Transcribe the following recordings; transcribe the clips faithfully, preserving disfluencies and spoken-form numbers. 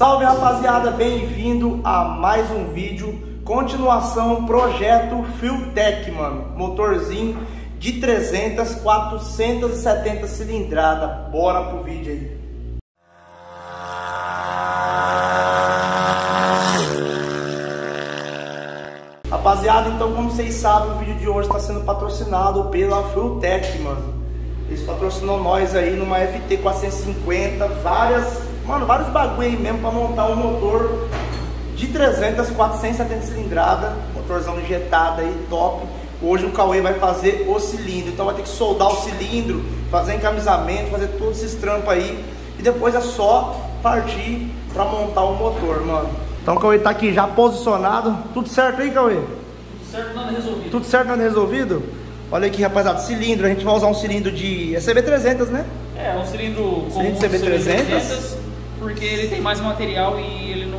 Salve rapaziada, bem-vindo a mais um vídeo, continuação projeto FuelTech, mano, motorzinho de trezentas, quatrocentas e setenta cilindrada, bora pro vídeo aí. Rapaziada, então como vocês sabem, o vídeo de hoje está sendo patrocinado pela FuelTech, mano. Eles patrocinam nós aí numa F T quatrocentos e cinquenta, várias, mano, vários bagulho aí mesmo para montar um motor de trezentas, quatrocentas e setenta cilindrada, motorzão injetado aí, top. Hoje o Cauê vai fazer o cilindro, então vai ter que soldar o cilindro, fazer encamisamento, fazer todos esses trampos aí. E depois é só partir para montar o motor, mano. Então o Cauê tá aqui já posicionado. Tudo certo aí, Cauê? Tudo certo, nada resolvido. Tudo certo, nada resolvido? Olha aqui, rapaziada, cilindro. A gente vai usar um cilindro de... é C B trezentos, né? É, um cilindro comum cilindro C B trezentos, porque ele tem mais material e ele não,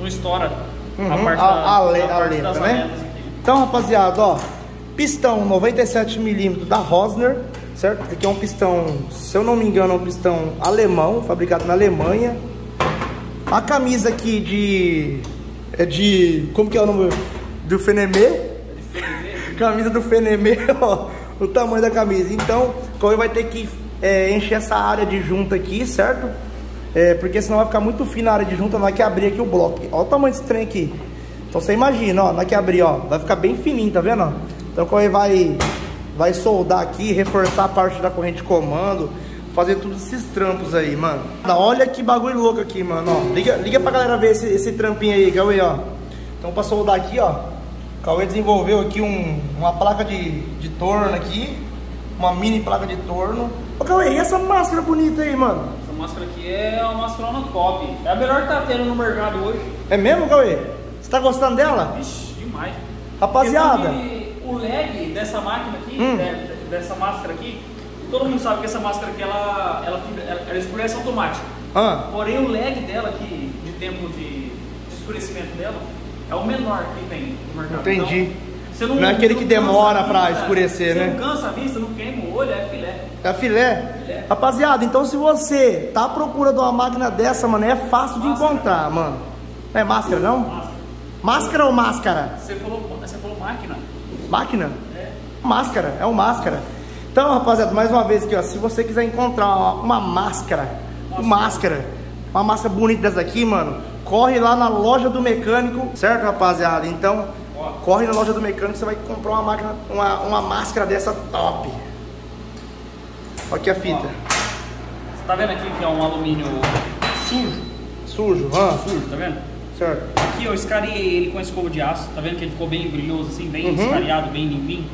não estoura uhum, a parte, a, da, a, a parte a das né? aletas. Então, rapaziada, ó, pistão noventa e sete milímetros da Rosner, certo? Esse aqui é um pistão, se eu não me engano, é um pistão alemão, fabricado na Alemanha. A camisa aqui de... é de... como que é o nome? Do Fenemê. É de Fenemê. Camisa do Fenemê, ó, o tamanho da camisa. Então, o Cauê vai ter que é, encher essa área de junta aqui, certo? É, porque senão vai ficar muito fina a área de junta, não vai que abrir aqui o bloco. Olha o tamanho desse trem aqui. Então você imagina, ó, na que abrir, ó, vai ficar bem fininho, tá vendo? Ó? Então o Cauê vai, vai soldar aqui, reforçar a parte da corrente de comando, fazer todos esses trampos aí, mano. Olha que bagulho louco aqui, mano, ó. Liga, liga pra galera ver esse, esse trampinho aí, Cauê, ó. Então pra soldar aqui, ó, o Cauê desenvolveu aqui um, uma placa de, de torno aqui, uma mini placa de torno. Ô Cauê, e essa máscara bonita aí, mano? Essa máscara aqui é uma máscara top, é a melhor que tá tendo no mercado hoje. É mesmo, Cauê? Você tá gostando dela? Vixe, demais. Rapaziada, o lag dessa máquina aqui, hum. né, dessa máscara aqui, todo mundo sabe que essa máscara aqui, ela, ela, ela, ela escurece automático. Ah. Porém, o lag dela aqui, de tempo de, de escurecimento dela, é o menor que tem no mercado. Entendi. Então, você não, não é aquele não que demora vista, pra escurecer, você né? Você não cansa a vista, não queima o olho, é filé. É filé? filé. Rapaziada, então se você tá à procura de uma máquina dessa, mano, é fácil máscara. de encontrar, mano. Não é máscara, não? Máscara. Máscara ou máscara? Você falou, você falou máquina. Máquina? É. Máscara, é um máscara. Então, rapaziada, mais uma vez aqui, ó, se você quiser encontrar uma, uma máscara, uma máscara, uma máscara bonita dessa aqui, mano, corre lá na loja do mecânico, certo, rapaziada? Então, ó, corre na loja do mecânico, você vai comprar uma máquina, uma, uma máscara dessa top. Olha aqui a fita. Ó, você tá vendo aqui que é um alumínio sujo? Sujo, ah. Sujo, tá vendo? Certo. Aqui eu escariei ele com a escova de aço, tá vendo que ele ficou bem brilhoso assim, bem uhum. escariado, bem limpinho,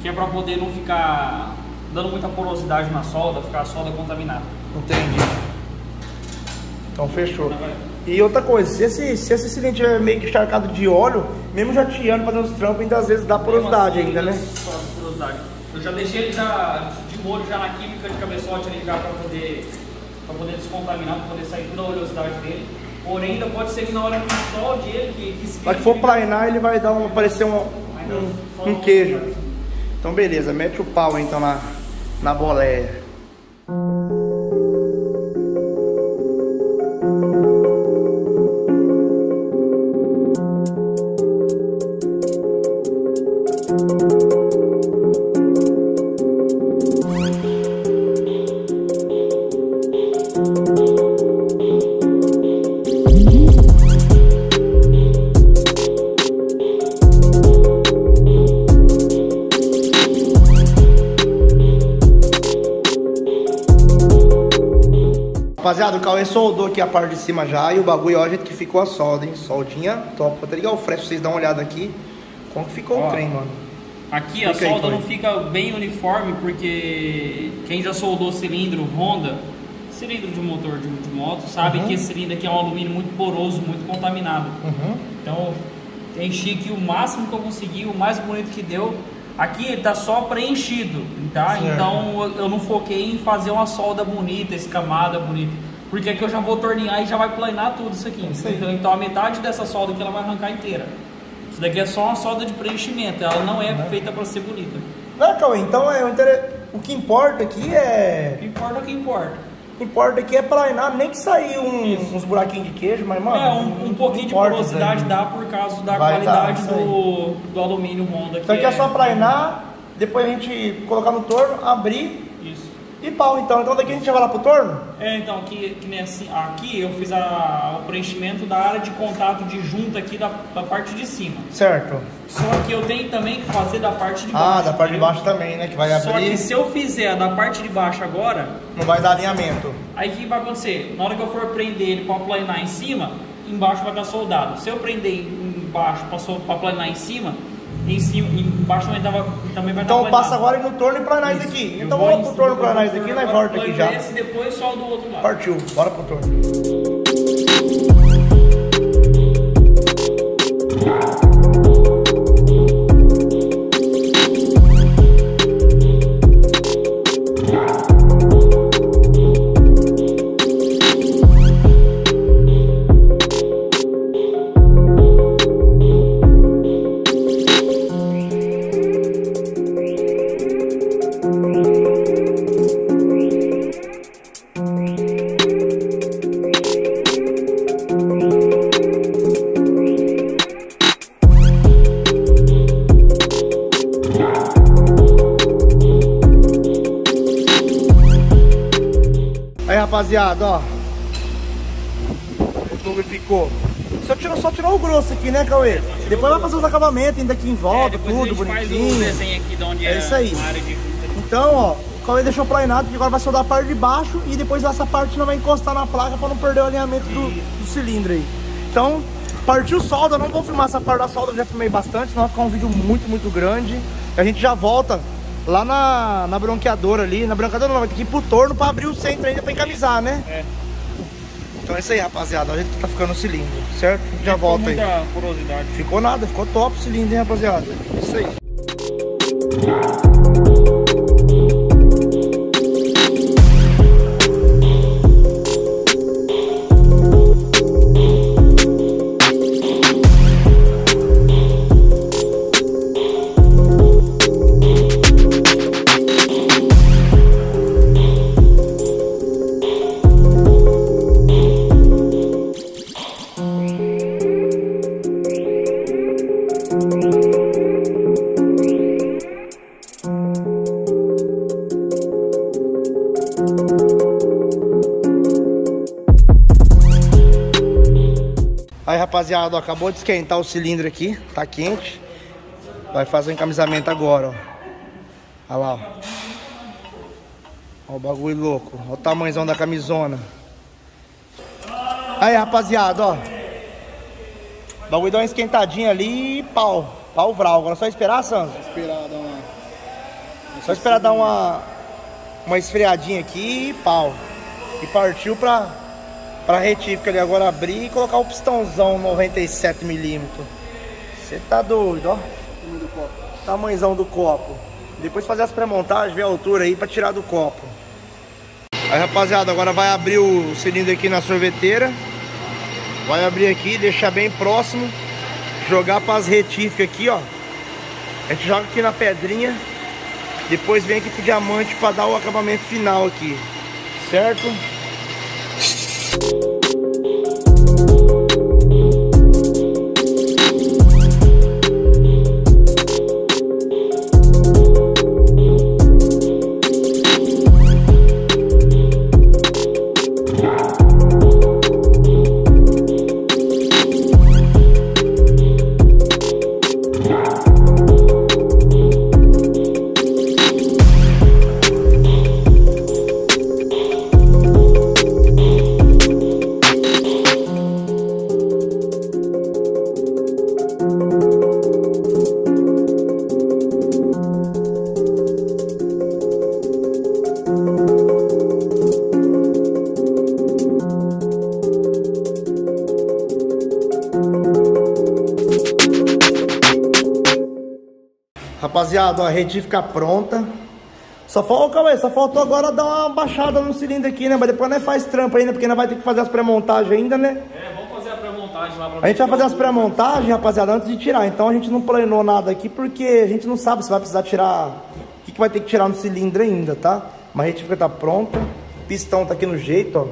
que é pra poder não ficar dando muita porosidade na solda, ficar a solda contaminada. Entendi. Então fechou. E outra coisa, se esse, se esse cilindro é meio que encharcado de óleo, mesmo já tirando, fazendo os trampos, ainda às vezes dá porosidade assim, ainda, né? Porosidade. Eu já deixei ele já de molho já na química de cabeçote ali já pra poder, pra poder descontaminar, pra poder sair toda a oleosidade dele. Porém, ainda pode ser que na hora que solde ele, que, que esquenta... Mas se for plainar, ele vai dar um, parecer um, um, um queijo. Então, beleza. Mete o pau, então, na, na boleia. Rapaziada, o Cauê soldou aqui a parte de cima já. E o bagulho, ó, a gente que ficou a solda, hein? Soldinha top. Vou até ligar o frete pra vocês darem uma olhada aqui como que ficou ó, o trem, mano. Aqui a solda não fica bem uniforme, porque quem já soldou cilindro Honda, cilindro de motor de, de moto, sabe uhum. que esse cilindro aqui é um alumínio muito poroso, muito contaminado. Uhum. Então, enchi aqui o máximo que eu consegui, o mais bonito que deu. Aqui ele tá só preenchido, tá? Certo. Então eu não foquei em fazer uma solda bonita, escamada bonita, porque aqui eu já vou tornear e já vai planar tudo isso aqui. Isso então, então a metade dessa solda aqui ela vai arrancar inteira. Isso daqui é só uma solda de preenchimento, ela não é não. feita para ser bonita. Não, Cauê, então é, o que importa aqui é... O que importa é o que importa. importa aqui é plainar, nem que sair um, uns buraquinhos de queijo, mas mano... É, um, um pouquinho de porosidade dá por causa da vai qualidade dar, do, do alumínio Honda. Então aqui é, é só plainar, depois a gente colocar no torno, abrir... Isso. E pau então, então daqui a gente já vai lá pro torno? É, então, aqui, aqui, nesse, aqui eu fiz a, o preenchimento da área de contato de junta aqui da, da parte de cima. Certo. Só que eu tenho também que fazer da parte de baixo. Ah, da parte de baixo também, né, que vai abrir. Só que se eu fizer da parte de baixo agora... Não vai dar alinhamento. Aí o que vai acontecer? Na hora que eu for prender ele pra planar em cima, embaixo vai estar soldado. Se eu prender embaixo pra planar em cima... Em cima, embaixo também, tava, também vai então, dar. Então passa agora no torno e planar isso aqui. Então vamos pro torno planar isso aqui, nós volta aqui já. E depois só do outro lado. Partiu, bora pro torno. Rapaziada, ó, o fogo ficou. Só tirou, só tirou o grosso aqui, né, Cauê? É, depois vai fazer os acabamentos ainda aqui em volta, é, tudo bonitinho. O desenho aqui de onde é, é isso aí. A área de... Então, ó, o Cauê deixou planeado que agora vai soldar a parte de baixo e depois essa parte não vai encostar na placa para não perder o alinhamento do, do cilindro aí. Então, partiu solda. Não vou filmar essa parte da solda, eu já filmei bastante, senão vai ficar um vídeo muito, muito grande. E a gente já volta lá na, na bronqueadora ali, na bronqueadora não, vai ter que ir pro torno pra abrir o centro ainda pra encamisar, né? É. Então é isso aí, rapaziada, olha que tá ficando o cilindro, certo? Já volta aí. Muita porosidade. Ficou nada, ficou top o cilindro, hein, rapaziada? É isso aí. Aí, rapaziada, ó, acabou de esquentar o cilindro aqui, tá quente. Vai fazer o encamisamento agora, ó. Olha lá, ó. Ó o bagulho louco, ó o tamanhozão da camisona. Aí, rapaziada, ó, o bagulho deu uma esquentadinha ali e pau, pau vral. Agora é só esperar, Sandro? Só esperar dar uma... Só esperar dar uma... Uma esfriadinha aqui e pau. E partiu pra... Pra retífica ali agora abrir e colocar o pistãozão noventa e sete milímetros. Você tá doido, ó. Do copo. Tamanhozão do copo. Depois fazer as pré-montagens, ver a altura aí pra tirar do copo. Aí, rapaziada, agora vai abrir o cilindro aqui na sorveteira. Vai abrir aqui, deixar bem próximo. Jogar pras retíficas aqui, ó. A gente joga aqui na pedrinha. Depois vem aqui pro diamante pra dar o acabamento final aqui. Certo? Rapaziada, ó, a retífica pronta. Só, fal... Calma aí, só faltou agora dar uma baixada no cilindro aqui, né? Mas depois nós faz trampa ainda, porque nós vai ter que fazer as pré-montagens ainda, né? É, vamos fazer a pré-montagem lá pra... A gente vai fazer as pré-montagens, rapaziada, antes de tirar. Então a gente não planeou nada aqui, porque a gente não sabe se vai precisar tirar... O que, que vai ter que tirar no cilindro ainda, tá? Mas a retífica tá pronta. Pistão tá aqui no jeito, ó.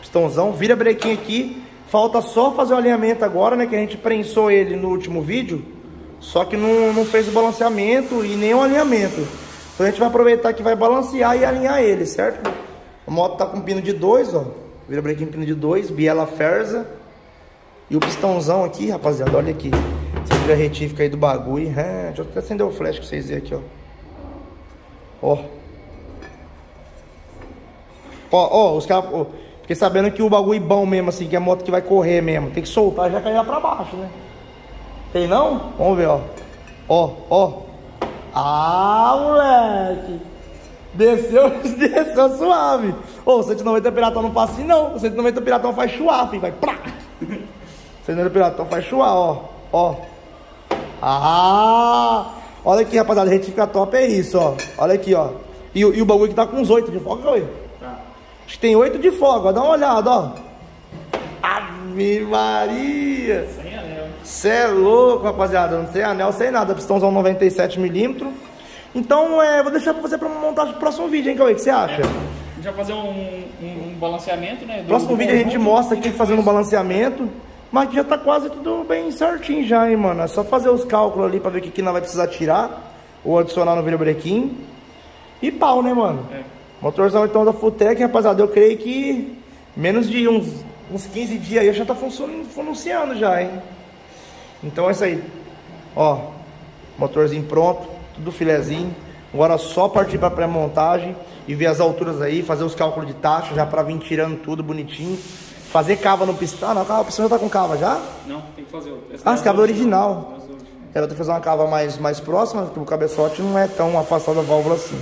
Pistãozão. Vira a brequinha aqui. Falta só fazer o alinhamento agora, né? Que a gente prensou ele no último vídeo. Só que não, não fez o balanceamento e nem o alinhamento. Então a gente vai aproveitar que vai balancear e alinhar ele, certo? A moto tá com pino de dois, ó. Vira a brequinha, pino de dois. Biela Ferza. E o pistãozão aqui, rapaziada, olha aqui. Você vira a retífica aí do bagulho. É, deixa eu até acender o flash pra vocês verem aqui, ó. Ó. Ó, ó, os caras... Fiquei sabendo que o bagulho é bom mesmo, assim, que é a moto que vai correr mesmo. Tem que soltar e já cair lá pra baixo, né? Tem não? Vamos ver, ó. Ó, ó. Ah, moleque. Desceu, desceu suave. Ô, oh, cento e noventa piratão não passa assim, não. cento e noventa piratão faz chuar, filho. Vai pra... cento e noventa piratão faz chuar, ó. Ó. Ah! Olha aqui, rapaziada. Retifica top é isso, ó. Olha aqui, ó. E, e o bagulho que tá com uns oito de folga, olha. Acho que tem oito de folga, ó. Dá uma olhada, ó. Ave Maria! Sem anel. Cê é louco, rapaziada. Não sei anel, sem nada. Pistãozão noventa e sete milímetros. Então, é, vou deixar pra você pra montar o próximo vídeo, hein, Cauê? O que você acha? É. Já fazer um, um, um balanceamento, né? Do, próximo do vídeo a gente mostra aqui fazendo um balanceamento. Mas já tá quase tudo bem certinho já, hein, mano. É só fazer os cálculos ali pra ver o que que nós vai precisar tirar. Ou adicionar no virabrequim. E pau, né, mano? É. Motorzão então da FuelTech, rapaziada, eu creio que menos de uns, uns quinze dias aí já tá funcionando já, hein? Então é isso aí. Ó, motorzinho pronto, tudo filezinho. Agora só partir pra pré-montagem e ver as alturas aí, fazer os cálculos de taxa já pra vir tirando tudo bonitinho. Fazer cava no pistão. Ah, não, o pistão já tá com cava já? Não, tem que fazer outra. Ah, esse cava é original. Era pra fazer uma cava mais, mais próxima, porque o cabeçote não é tão afastado da válvula assim.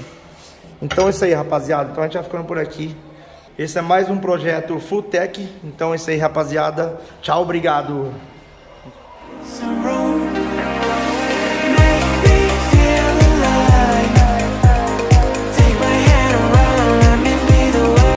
Então é isso aí, rapaziada. Então a gente vai ficando por aqui. Esse é mais um projeto FuelTech. Então é isso aí, rapaziada. Tchau, obrigado.